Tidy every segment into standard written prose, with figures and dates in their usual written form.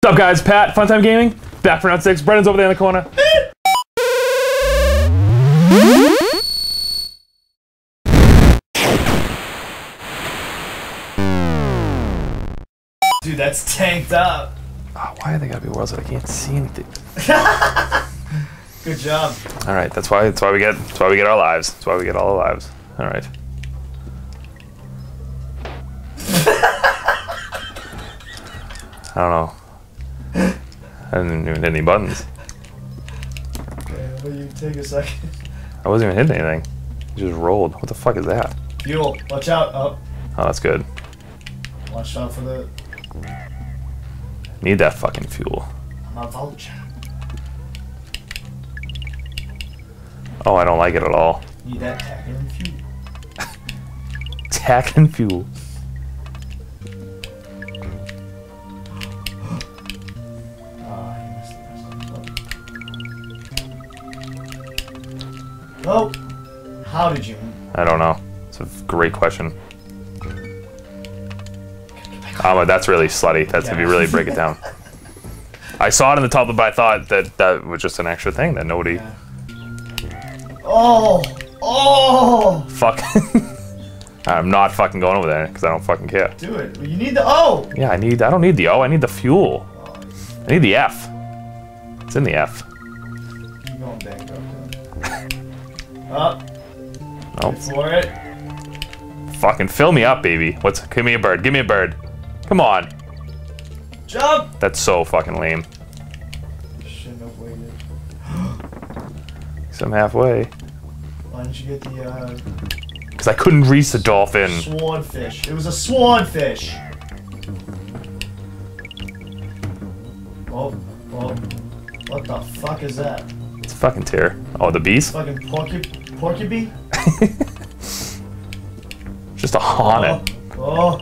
What's up guys, Pat, Funtime Gaming, back for round 6. Brendan's over there in the corner. Dude, that's tanked up. Oh, why are they gotta be worlds that I can't see anything? Good job. Alright, that's why we get our lives. That's why we get all our lives. Alright. I don't know. I didn't even hit any buttons. Okay, will you take a second? I wasn't even hitting anything. It just rolled. What the fuck is that? Fuel. Watch out. Up. Oh, that's good. Watch out for the... Need that fucking fuel. I'm a vulture. Oh, I don't like it at all. Need that tack and fuel. Tack and fuel. Oh, how did you? I don't know. It's a great question. That's really slutty. That's if you really break it down. I saw it in the top, but I thought that was just an extra thing that nobody. Yeah. Oh! Fuck! I'm not fucking going over there because I don't fucking care. Do it. Well, you need the O. Yeah, I don't need the O. I need the fuel. Oh, I need the F. It's in the F. You're going bankrupt. Up. Nope. Wait for it. Fucking fill me up, baby. Give me a bird. Give me a bird. Come on. Jump. That's so fucking lame. Shouldn't have waited. So I'm halfway. Why didn't you get the because I couldn't reach the dolphin. Swanfish. It was a swanfish. Oh. What the fuck is that? It's a fucking tear. Oh, the bees? Fucking porky bee? Just a honnet. Oh.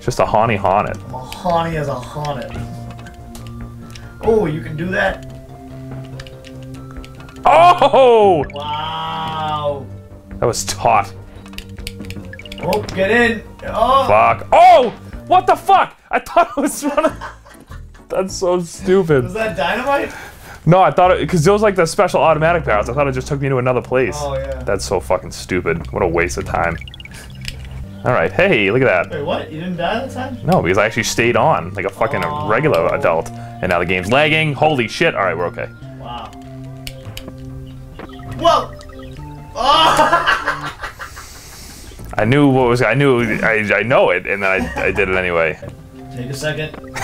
Just a honey honnet. I'm a honey as a honnet. Oh, you can do that? Oh! Wow. That was taut. Oh, get in. Oh. Fuck. Oh! What the fuck? I thought I was running. That's so stupid. Was that dynamite? No, I thought it, because those like the special automatic powers, I thought it just took me to another place. Oh, yeah. That's so fucking stupid. What a waste of time. Alright, hey, look at that. Wait, what? You didn't die that time? No, because I actually stayed on, like a fucking regular adult. And now the game's lagging. Holy shit. Alright, we're okay. Wow. Whoa! Oh! I know it, and then I did it anyway. Take a second.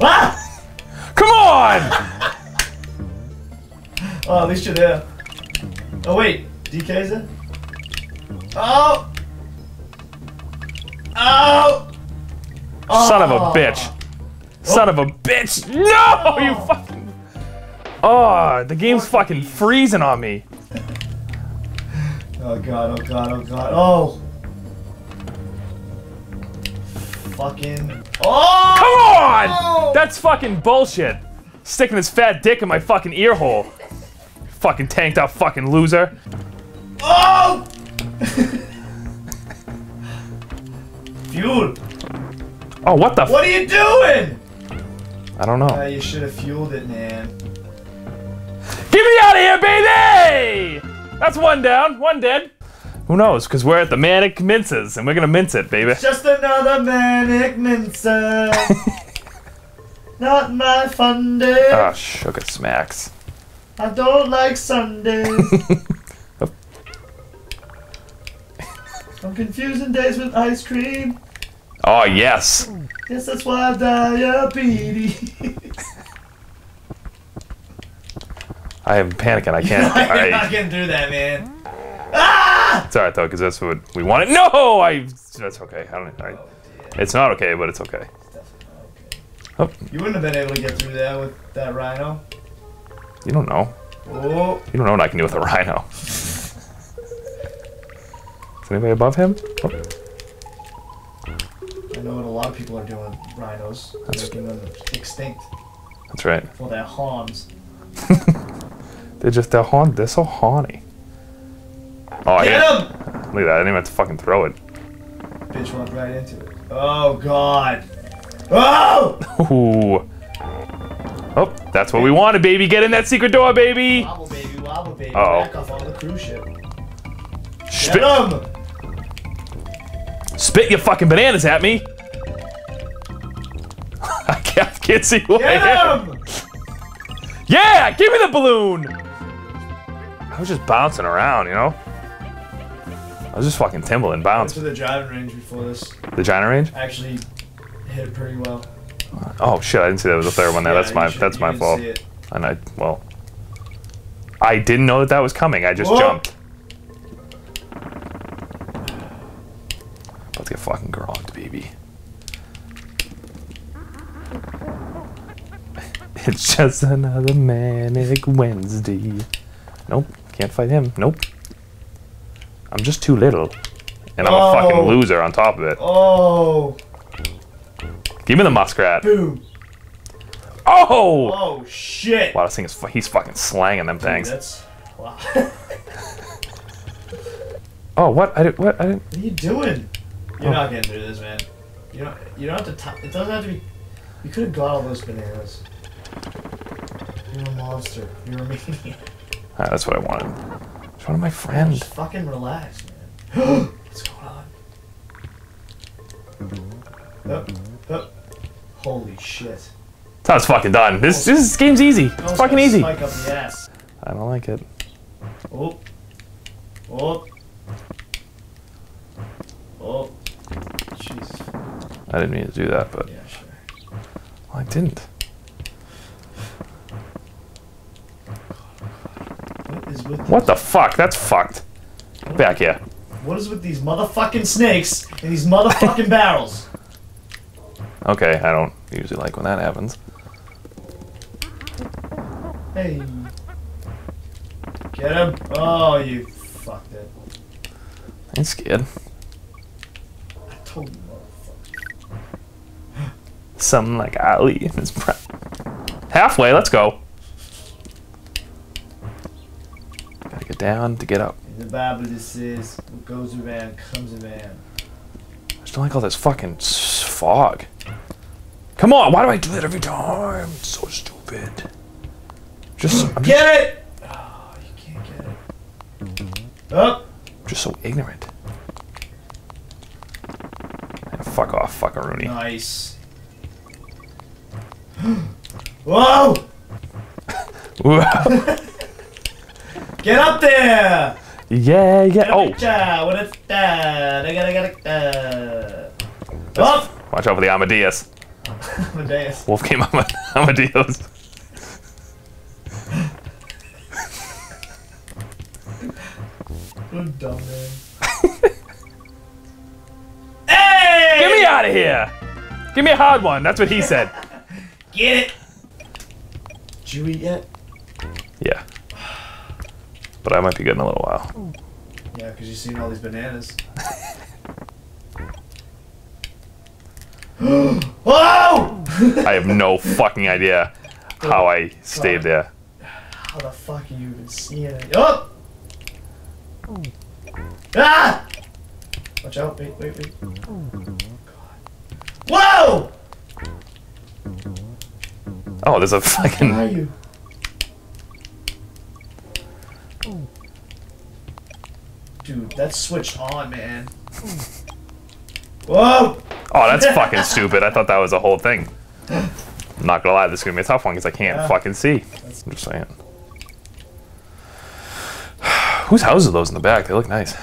Ah! Come on! Oh, at least you're there. Oh wait, DK's there? Oh! Oh! Son of a bitch! Son of a bitch! No! You fucking... Oh, the game's fucking freezing on me. Oh god, oh god, oh god, oh! Fucking... Oh! Come on! Oh! That's fucking bullshit. Sticking his fat dick in my fucking ear hole. Fucking tanked up fucking loser. Oh! Fuel. Oh, what the... What are you doing? I don't know. You should have fueled it, man. Get me out of here, baby! That's one down, one dead. Who knows? Because we're at the Manic Minces, and we're gonna mince it, baby. It's just another Manic Mincer. Not my fun day. Oh, sugar smacks. I don't like Sunday. Oh. I'm confusing days with ice cream. Oh, yes. Yes, that's why I diabetes. I am panicking. I can't. You're not gonna do that, man. Ah! It's alright though, because that's what we wanted. No! That's okay. I don't. Right. Oh, it's not okay, but it's okay. It's definitely not okay. Oh. You wouldn't have been able to get through that with that rhino. You don't know. Oh. You don't know what I can do with a rhino. Is anybody above him? Oh. I know what a lot of people are doing with rhinos. That's making them extinct. That's right. For their horns. They're so horny. Oh, get him! Look at that, I didn't even have to fucking throw it. Bitch walked right into it. Oh, God. Oh! Ooh. Oh, that's what we wanted, baby. Get in that secret door, baby. Wobble, baby. Wobble, baby. Uh-oh. Back off on the cruise ship. Spit. Get him. Spit your fucking bananas at me. I can't see who I am. Yeah, give me the balloon. I was just bouncing around, you know? I was just fucking Timbaland bouncing. I went to the driving range before this. The driving range? I actually hit it pretty well. Oh shit, I didn't see that was a third one there. Yeah, that's my fault. And I didn't know that was coming. I just jumped. Let's get fucking grogged, baby. It's just another manic Wednesday. Nope, can't fight him. Nope. I'm just too little. And I'm a fucking loser on top of it. Oh. Give me the muskrat. Boom. Oh! Oh, shit. Wow, this thing is he's fucking slanging them things. Dude, that's... Wow. Oh, what? What are you doing? You're not getting through this, man. You don't have to. It doesn't have to be. You could have got all those bananas. You're a monster. You're a maniac. Ah, that's what I wanted. It's one of my friends. Just fucking relax, man. What's going on? Oh, oh. Holy shit. That's fucking done. This game's easy. It's fucking easy. Spike up the ass. I don't like it. Oh. Oh. Oh. Jesus. I didn't mean to do that, but yeah, sure. Well, I didn't. What is with what the fuck? That's fucked. Get back here. What is with these motherfucking snakes and these motherfucking barrels? Okay, I don't usually like when that happens. Hey. Get him. Oh, you fucked it. I ain't scared. I told you. Something like Ali in his prep. Halfway, let's go. Gotta get down to get up. In the Bible, this is what goes around comes around. I just don't like all this fucking fog. Come on, why do I do that every time? It's so stupid. Just get it! Oh, you can't get it. Up! I'm just so ignorant. Man, fuck off, fuckaroonie. Nice. Whoa! Get up there! Yeah, yeah. Oh! Watch out for the Amadeus. Amadeus. Wolf came up with Amadeus. What a dumb man. Hey! Get me out of here! Give me a hard one. That's what he said. Get it! Did you eat yet? Yeah. But I might be good in a little while. Yeah, because you've seen all these bananas. Whoa! I have no fucking idea how I stayed there. How the fuck are you even seeing it? Oh! Ah! Watch out, wait. God. Whoa! Oh, there's a fucking. Where are you? Dude, that's switched on, man. Whoa! Oh, that's fucking stupid. I thought that was a whole thing. I'm not gonna lie, this is gonna be a tough one because I can't fucking see. I'm just saying. Whose houses are those in the back? They look nice.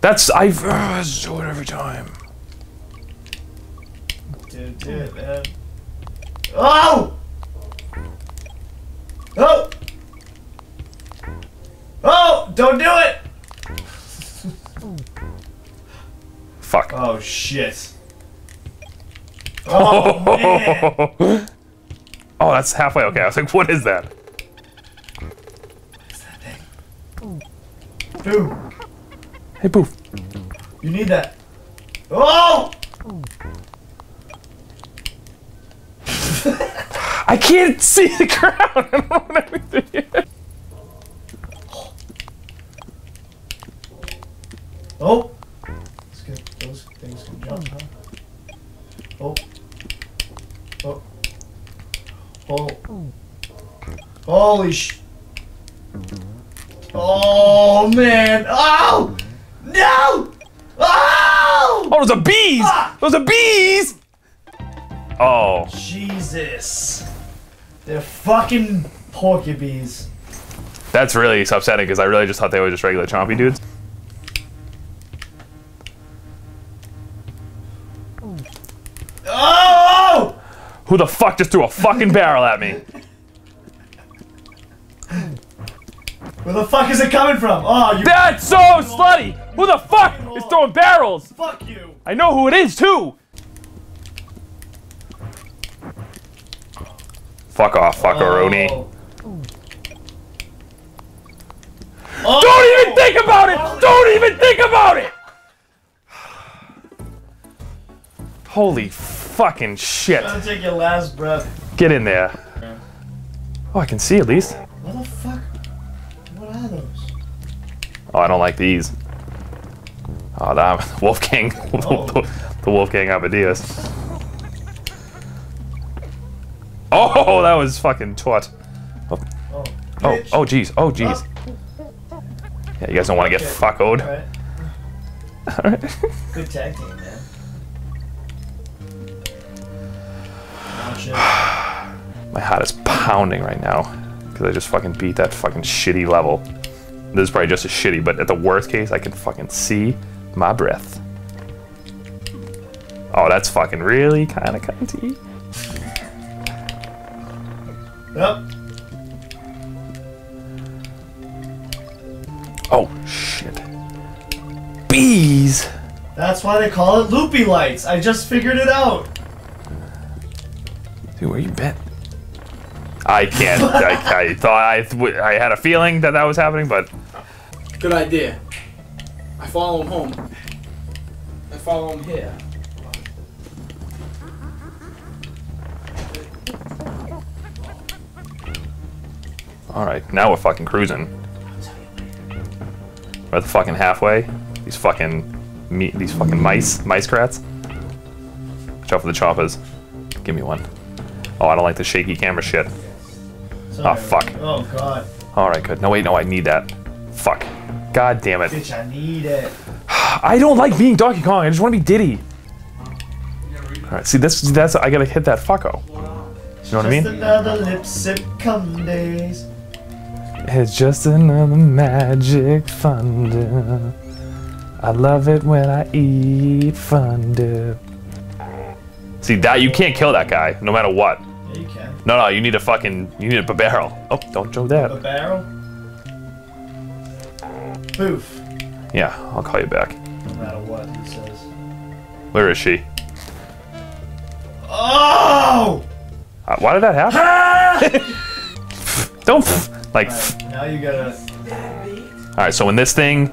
That's. I do it every time. Dude, do it, man. Oh! Oh! Oh! Don't do it! Fuck. Oh, shit. Oh, man. Oh, that's halfway. Okay, I was like, what is that? What is that thing? Boo. Hey, Boo. You need that. Oh! I can't see the ground. I don't want everything yet. Oh. Those things can jump, huh? Oh. Oh. Oh. Holy sh... Oh, man. Oh! No! Oh! Oh, those are bees! Ah! Those are bees! Oh. Jesus. They're fucking porkybees. That's really upsetting because I really just thought they were just regular chompy dudes. Oh! Who the fuck just threw a fucking barrel at me? Where the fuck is it coming from? Oh, you. That's so slutty! Who the fuck is throwing barrels? Fuck you! I know who it is too! Fuck off, fuckaroni. Oh. Oh. Don't even think about it! Don't even think about it! Holy fucking shit. Try to take your last breath. Get in there. Okay. Oh, I can see at least. What the fuck? What are those? Oh, I don't like these. Oh, that Wolf King. Oh. The Wolf King Abadias. Oh, that was fucking twat. Oh, oh, oh, jeez. Oh, jeez. Oh. Yeah, you guys don't want to get fuckoed. All right. All right. Good tag team, man. My heart is pounding right now because I just fucking beat that fucking shitty level. This is probably just as shitty, but at the worst case, I can fucking see my breath. Oh, that's fucking really kind of cunty. Yep. Oh, shit. Bees! That's why they call it loopy lights. I just figured it out. Dude, where you been? I can't. I thought I had a feeling that was happening, but... Good idea. I follow him home. I follow him here. Alright, now we're fucking cruising. We're at the fucking halfway. These fucking mice crats. Watch out for the choppers. Give me one. Oh, I don't like the shaky camera shit. Sorry. Oh, fuck. Oh, God. Alright, good. No, wait, no, I need that. Fuck. God damn it. Bitch, I need it. I don't like being Donkey Kong, I just want to be Diddy. Alright, see, that's, I gotta hit that fucko. You know what I mean? Just another lip-sip cum days. It's just another magic thunder. I love it when I eat thunder. See that you can't kill that guy no matter what. Yeah, you can. No, no, you need a barrel. Oh, don't do that. A barrel? Boof. Yeah, I'll call you back. No matter what he says. Where is she? Oh! Why did that happen? Ah! Don't like. Right, now you gotta. All right, so in this thing,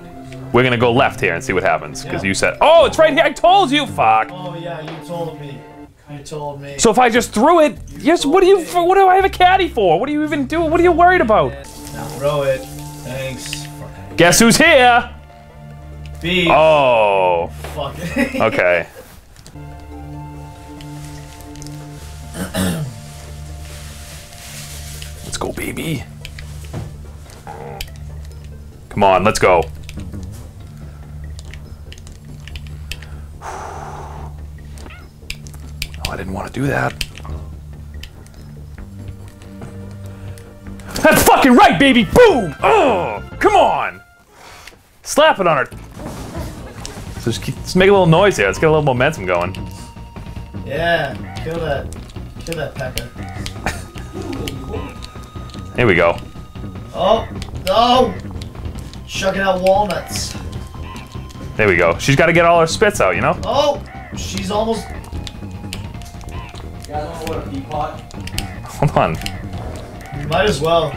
we're gonna go left here and see what happens because you said, "Oh, it's right here." I told you, fuck. Oh yeah, you told me. You told me. So if I just threw it, yes. What do you? What do I have a caddy for? What do you even do? What are you worried about? Now throw it. Thanks. Guess who's here? Beef. Oh. Fuck it. Okay. Let's go, baby. Come on, let's go. I didn't want to do that. That's fucking right, baby! Boom! Oh, come on! Slap it on her. So just make a little noise here. Let's get a little momentum going. Yeah, kill that pecker. Here we go. Oh, no! Shucking out walnuts. There we go. She's got to get all her spits out, you know? Oh, she's almost. Hold on. You might as well.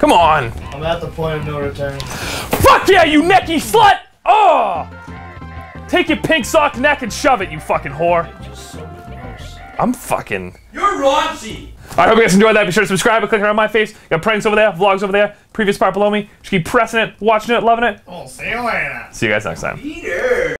Come on. I'm at the point of no return. Fuck yeah, you necky slut! Oh! Take your pink sock neck and shove it, you fucking whore. I'm fucking. You're raunchy. Alright, hope you guys enjoyed that. Be sure to subscribe and click around my face. Got pranks over there, vlogs over there, previous part below me. Just keep pressing it, watching it, loving it. Oh, see you later. See you guys next time. Peter.